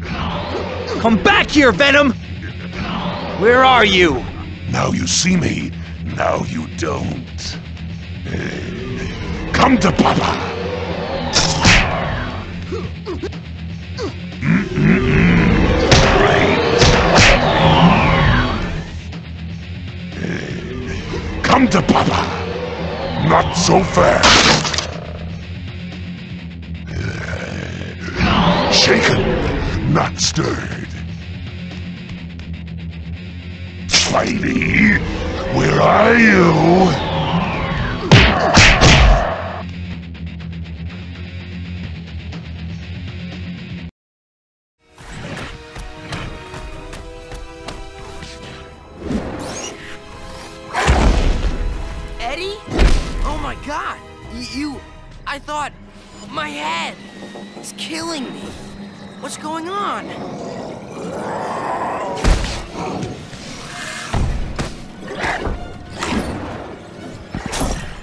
Come back here, Venom! Where are you? Now you see me, now you don't. Come to Papa! Right. Come to Papa! Not so fast! Shaken, not stirred. Spidey, where are you? Eddie? Oh my God! I thought... my head! It's killing me! What's going on?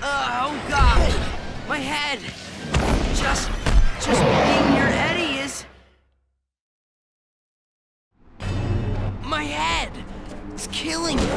Oh God! My head! Just being near Eddie is... my head! It's killing me!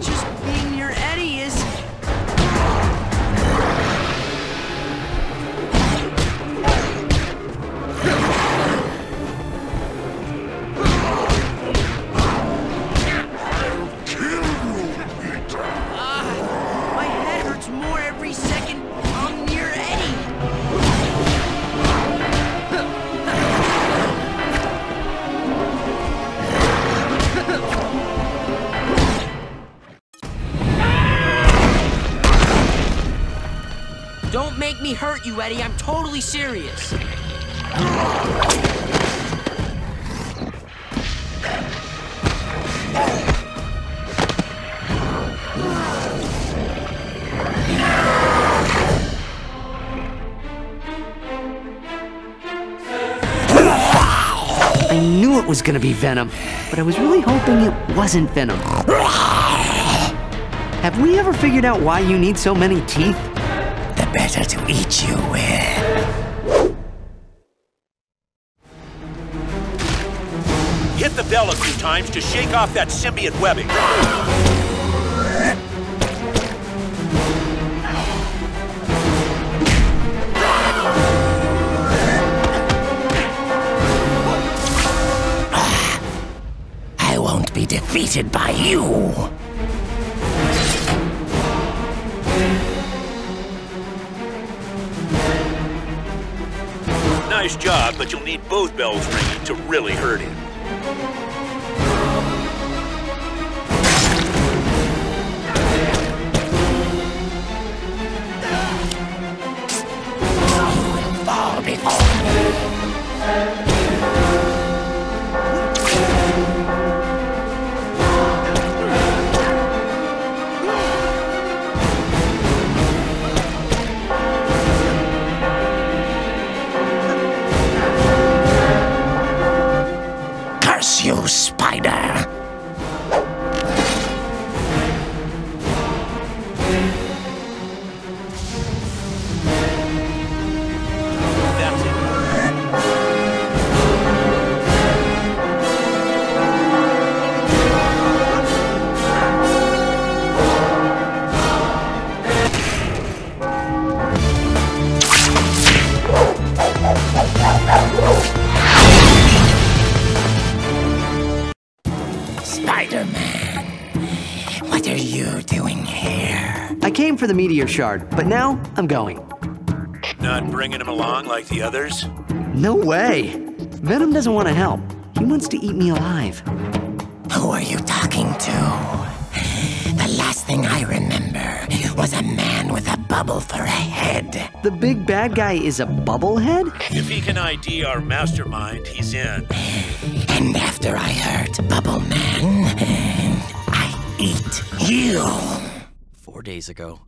Just being near Eddie is... I'll kill you, Peter. My head hurts more every second I'm near Eddie. Don't make me hurt you, Eddie. I'm totally serious. I knew it was gonna be Venom, but I was really hoping it wasn't Venom. Have we ever figured out why you need so many teeth? Better to eat you with. Hit the bell a few times to shake off that symbiote webbing. I won't be defeated by you. Nice job, but you'll need both bells ringing to really hurt him. You will fall before you, Spider! Spider-Man, what are you doing here? I came for the meteor shard, but now I'm going. Not bringing him along like the others? No way. Venom doesn't want to help. He wants to eat me alive. Who are you talking to? The last thing I remember was a man with a bug. bubble for a head. The big bad guy is a bubblehead? If he can ID our mastermind, he's in. And after I hurt Bubble Man, I eat you. 4 days ago,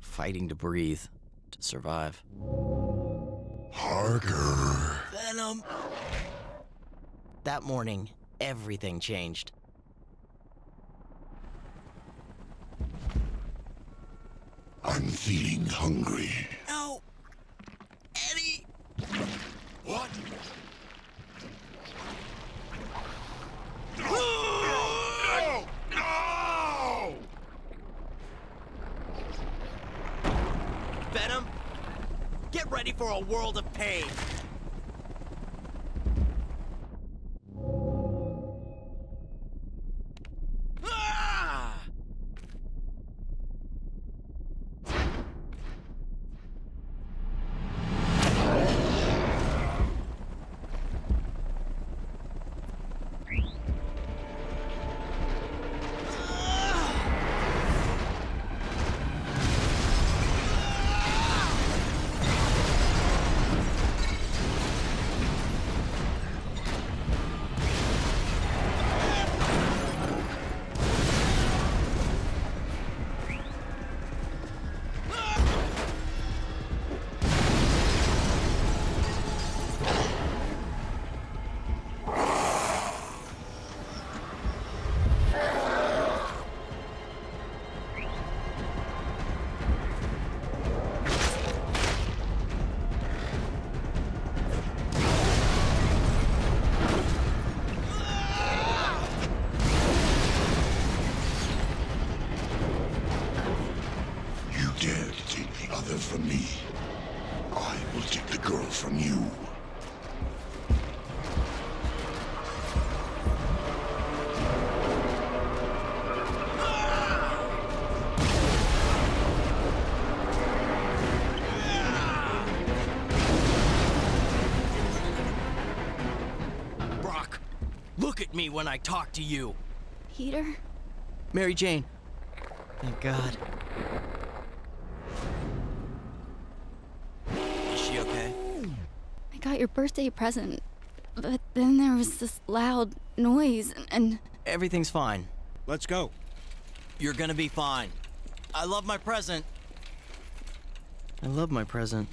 fighting to breathe, to survive. Parker. Venom. That morning, everything changed. I'm feeling hungry. No! Eddie! What? No! No! No! No! Venom, get ready for a world of pain. Look at me when I talk to you. Peter? Mary Jane. Thank God. Is she okay? I got your birthday present, but then there was this loud noise and... Everything's fine. Let's go. You're gonna be fine. I love my present. I love my present.